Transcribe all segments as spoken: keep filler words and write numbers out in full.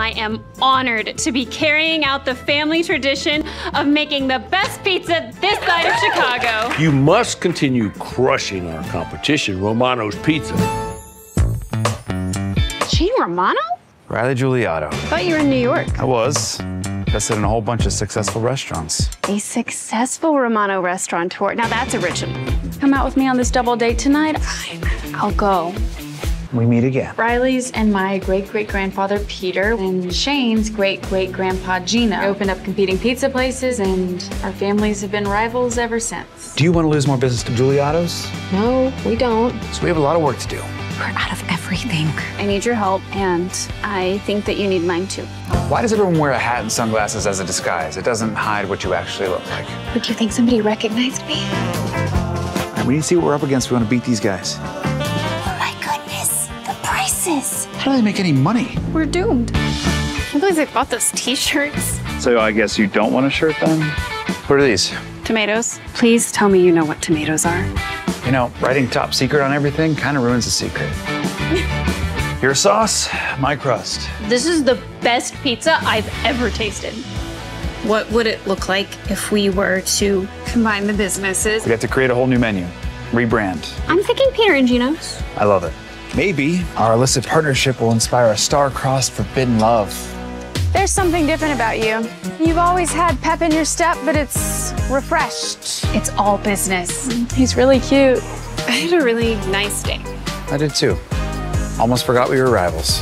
I am honored to be carrying out the family tradition of making the best pizza this side of Chicago. You must continue crushing our competition, Romano's Pizza. Gene Romano? Riley Giulietto. Thought you were in New York. I was. Invested in a whole bunch of successful restaurants. A successful Romano restaurateur. Now that's original. Come out with me on this double date tonight? Fine. I'll go. We meet again. Riley's and my great-great-grandfather Peter and Shane's great-great-grandpa Gina opened up competing pizza places, and our families have been rivals ever since. Do you want to lose more business to Giulietto's? No, we don't. So we have a lot of work to do. We're out of everything. I need your help, and I think that you need mine too. Why does everyone wear a hat and sunglasses as a disguise? It doesn't hide what you actually look like. Would you think somebody recognized me? All right, we need to see what we're up against. We want to beat these guys. How do they make any money? We're doomed. I'm glad they bought those t-shirts. So I guess you don't want a shirt then? What are these? Tomatoes. Please tell me you know what tomatoes are. You know, writing top secret on everything kind of ruins the secret. Your sauce, my crust. This is the best pizza I've ever tasted. What would it look like if we were to combine the businesses? We'd have to create a whole new menu, rebrand. I'm thinking Peter and Gino's. I love it. Maybe our illicit partnership will inspire a star-crossed forbidden love. There's something different about you. You've always had pep in your step, but it's refreshed. It's all business. He's really cute. I had a really nice day. I did too. Almost forgot we were rivals.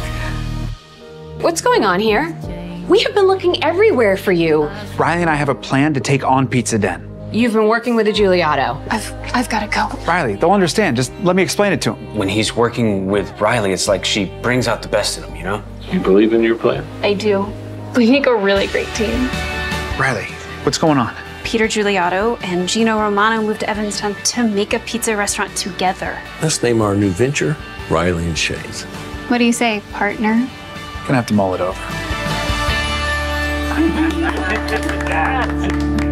What's going on here? We have been looking everywhere for you. Riley and I have a plan to take on Pizza Den. You've been working with a Giulietto. I've, I've got to go. Riley, they'll understand. Just let me explain it to him. When he's working with Riley, it's like she brings out the best in him, you know? You believe in your plan? I do. We make a really great team. Riley, what's going on? Peter Giulietto and Gino Romano moved to Evanston to make a pizza restaurant together. Let's name our new venture, Riley and Shay's. What do you say, partner? Gonna have to mull it over.